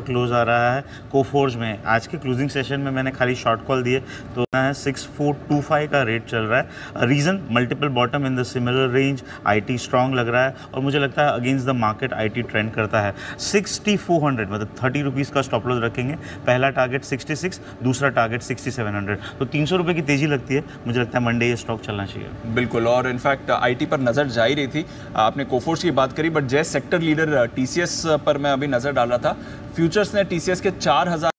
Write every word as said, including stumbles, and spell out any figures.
Close आ रहा है Coforge में। आज के क्लोजिंग सेशन में मैंने खाली शॉर्ट कॉल दिए तो है सिक्स फोर टू फाइव का रेट चल रहा है। Reason multiple bottom in the similar range, IT strong लग रहा है और मुझे लगता है against the market IT trend करता है। सिक्सटी फोर हंड्रेड मतलब थर्टी रुपीज़ का स्टॉप लॉस रखेंगे। पहला टारगेट सिक्सटी सिक्स, दूसरा टारगेट सिक्सटी सेवन हंड्रेड तो तीन सौ रुपये की तेज़ी लगती है। मुझे लगता है मंडे ये स्टॉक चलना चाहिए। बिल्कुल, और इनफैक्ट आईटी पर नज़र जा ही रही थी। आपने कोफोर्ज की बात करी बट जैसे सेक्टर लीडर टीसीएस पर मैं अभी नज़र डाल रहा था। फ्यूचर्स ने टीसीएस के चार हज़ार